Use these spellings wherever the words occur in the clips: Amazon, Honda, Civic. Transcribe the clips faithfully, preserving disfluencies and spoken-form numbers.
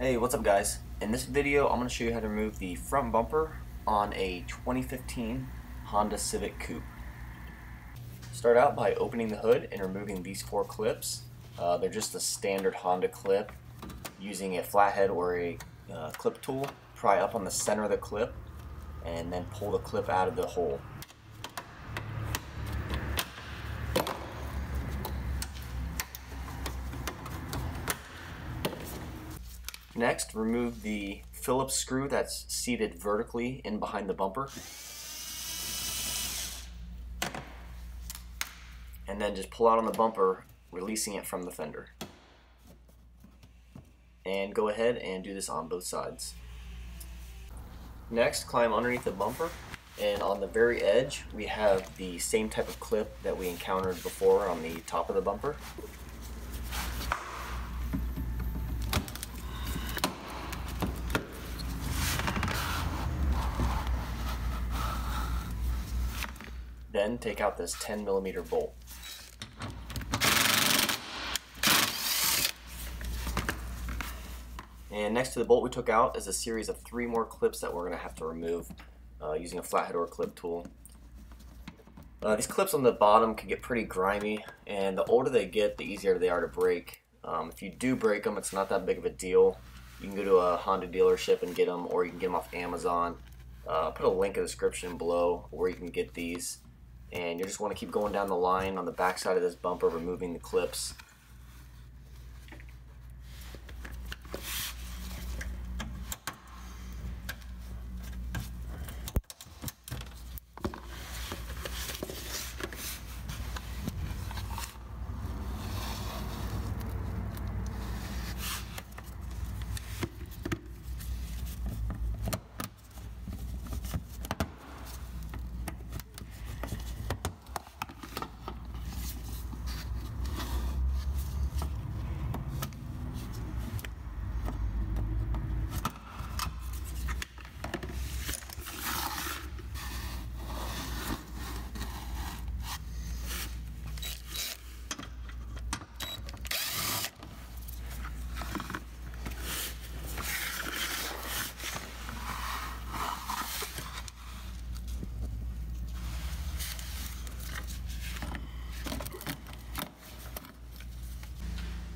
Hey, what's up guys? In this video I'm going to show you how to remove the front bumper on a twenty fifteen Honda Civic Coupe. Start out by opening the hood and removing these four clips. Uh, they're just a standard Honda clip. Using a flathead or a uh, clip tool, pry up on the center of the clip and then pull the clip out of the hole. Next, remove the Phillips screw that's seated vertically in behind the bumper. And then just pull out on the bumper, releasing it from the fender. And go ahead and do this on both sides. Next, climb underneath the bumper, and on the very edge we have the same type of clip that we encountered before on the top of the bumper. Then take out this ten millimeter bolt. And next to the bolt we took out is a series of three more clips that we're going to have to remove uh, using a flathead or clip tool. Uh, these clips on the bottom can get pretty grimy, and the older they get, the easier they are to break. Um, if you do break them, it's not that big of a deal. You can go to a Honda dealership and get them, or you can get them off Amazon. Uh, put a link in the description below where you can get these. And you just want to keep going down the line on the back side of this bumper, removing the clips.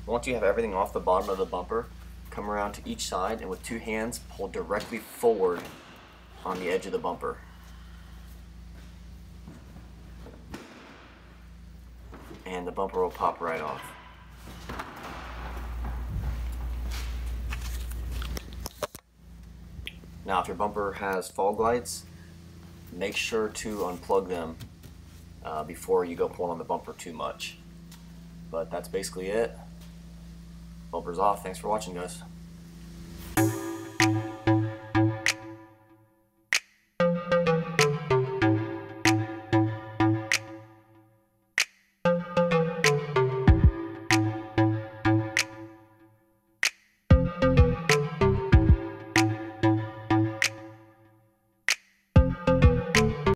Once you have everything off the bottom of the bumper, come around to each side and with two hands pull directly forward on the edge of the bumper. And the bumper will pop right off. Now if your bumper has fog lights, make sure to unplug them uh, before you go pulling on the bumper too much. But that's basically it. Bumper's off. Thanks for watching, guys.